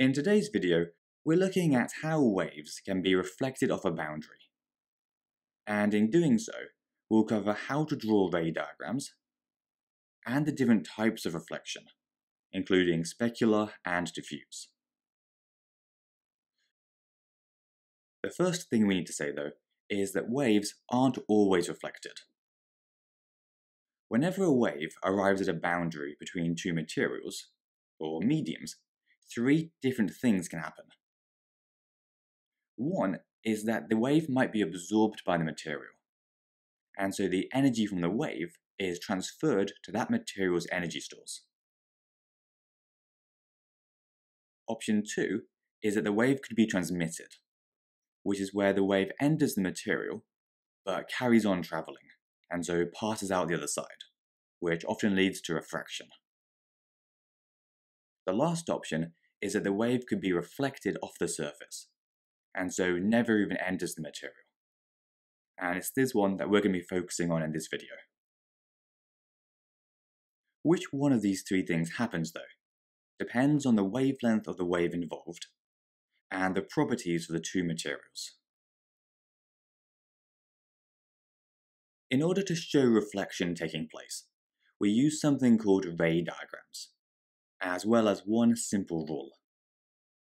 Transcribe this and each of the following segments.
In today's video, we're looking at how waves can be reflected off a boundary. And in doing so, we'll cover how to draw ray diagrams and the different types of reflection, including specular and diffuse. The first thing we need to say, though, is that waves aren't always reflected. Whenever a wave arrives at a boundary between two materials, or mediums, three different things can happen. One is that the wave might be absorbed by the material, and so the energy from the wave is transferred to that material's energy stores. Option two is that the wave could be transmitted, which is where the wave enters the material but carries on travelling, and so passes out the other side, which often leads to refraction. The last option is that the wave could be reflected off the surface, and so never even enters the material. And it's this one that we're going to be focusing on in this video. Which one of these three things happens, though, depends on the wavelength of the wave involved, and the properties of the two materials. In order to show reflection taking place, we use something called ray diagrams, as well as one simple rule,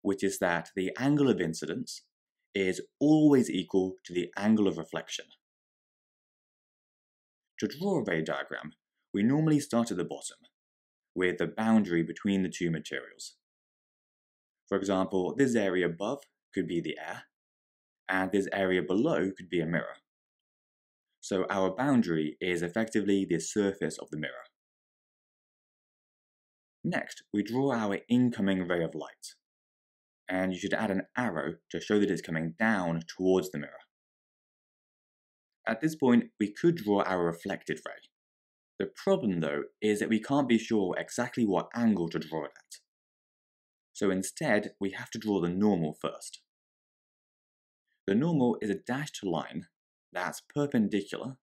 which is that the angle of incidence is always equal to the angle of reflection. To draw a ray diagram, we normally start at the bottom, with the boundary between the two materials. For example, this area above could be the air, and this area below could be a mirror. So our boundary is effectively the surface of the mirror. Next, we draw our incoming ray of light, and you should add an arrow to show that it's coming down towards the mirror. At this point, we could draw our reflected ray. The problem, though, is that we can't be sure exactly what angle to draw it at. So instead, we have to draw the normal first. The normal is a dashed line that's perpendicular,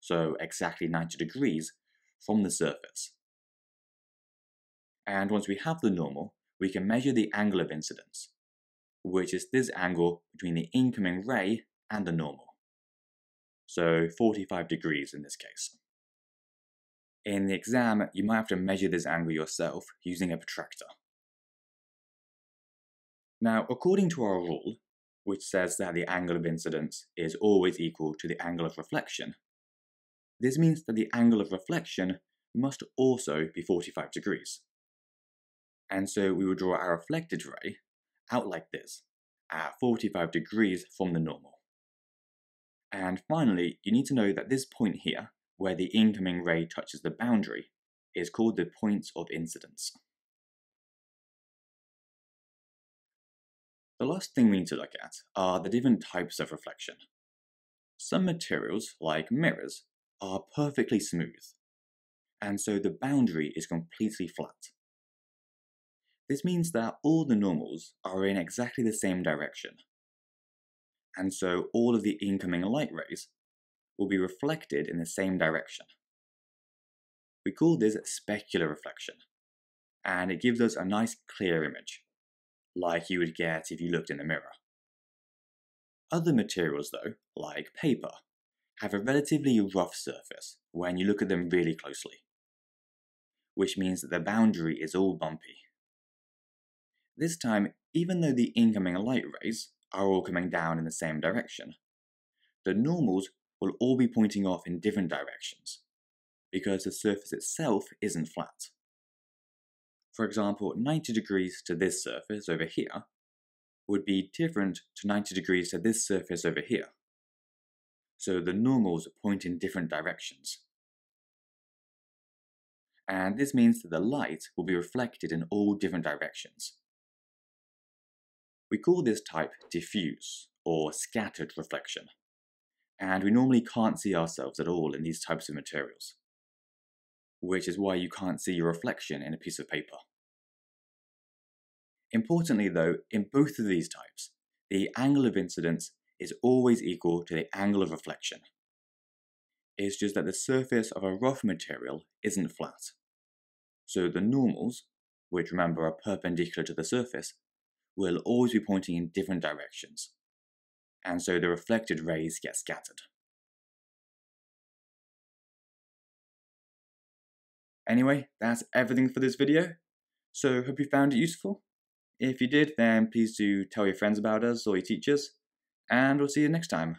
so exactly 90 degrees, from the surface. And once we have the normal, we can measure the angle of incidence, which is this angle between the incoming ray and the normal. So 45 degrees in this case. In the exam, you might have to measure this angle yourself using a protractor. Now, according to our rule, which says that the angle of incidence is always equal to the angle of reflection, this means that the angle of reflection must also be 45 degrees. And so we will draw our reflected ray out like this, at 45 degrees from the normal. And finally, you need to know that this point here, where the incoming ray touches the boundary, is called the point of incidence. The last thing we need to look at are the different types of reflection. Some materials, like mirrors, are perfectly smooth, and so the boundary is completely flat. This means that all the normals are in exactly the same direction, and so all of the incoming light rays will be reflected in the same direction. We call this specular reflection, and it gives us a nice clear image, like you would get if you looked in the mirror. Other materials, though, like paper, have a relatively rough surface when you look at them really closely, which means that the boundary is all bumpy. This time, even though the incoming light rays are all coming down in the same direction, the normals will all be pointing off in different directions, because the surface itself isn't flat. For example, 90 degrees to this surface over here would be different to 90 degrees to this surface over here. So the normals point in different directions. And this means that the light will be reflected in all different directions. We call this type diffuse, or scattered reflection, and we normally can't see ourselves at all in these types of materials, which is why you can't see your reflection in a piece of paper. Importantly, though, in both of these types, the angle of incidence is always equal to the angle of reflection. It's just that the surface of a rough material isn't flat. So the normals, which remember are perpendicular to the surface, will always be pointing in different directions, and so the reflected rays get scattered. Anyway, that's everything for this video, so hope you found it useful. If you did, then please do tell your friends about us or your teachers, and we'll see you next time.